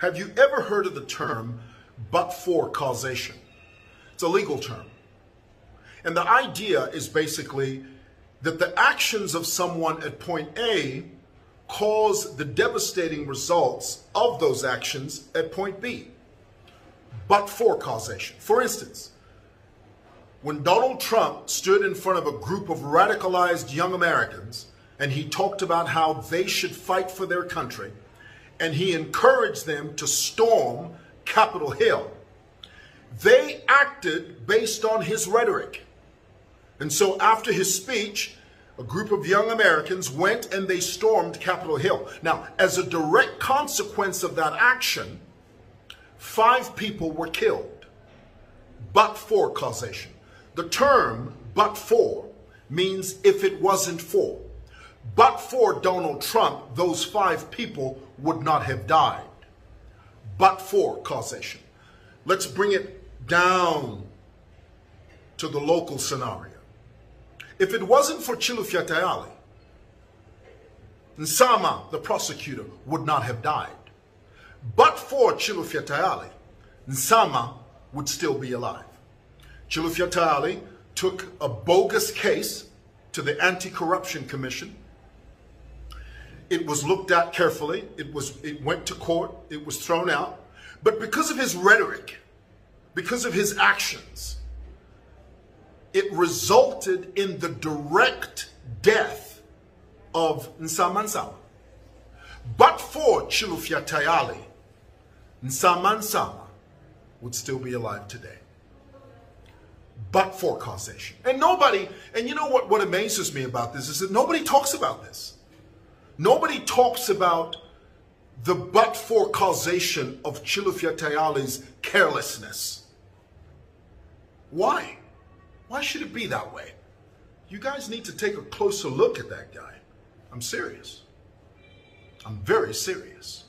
Have you ever heard of the term but-for causation? It's a legal term. And the idea is basically that the actions of someone at point A cause the devastating results of those actions at point B. But-for causation. For instance, when Donald Trump stood in front of a group of radicalized young Americans and he talked about how they should fight for their country, and he encouraged them to storm Capitol Hill, they acted based on his rhetoric. And so after his speech, a group of young Americans went and they stormed Capitol Hill. Now, as a direct consequence of that action, 5 people were killed. But-for causation. The term but-for means if it wasn't for. But for Donald Trump, those 5 people would not have died. But for causation. Let's bring it down to the local scenario. If it wasn't for Chilufya Tayali, Nsama, the prosecutor, would not have died. But for Chilufya Tayali, Nsama would still be alive. Chilufya Tayali took a bogus case to the Anti-Corruption Commission. It was looked at carefully. It went to court. It was thrown out. But because of his rhetoric, because of his actions, it resulted in the direct death of Nsama Nsama. But for Chilufya Tayali, Nsama Nsama would still be alive today. But for causation. And nobody, and you know what amazes me about this is that nobody talks about this. Nobody talks about the but-for causation of Chilufya Tayali's carelessness. Why? Why should it be that way? You guys need to take a closer look at that guy. I'm serious. I'm very serious.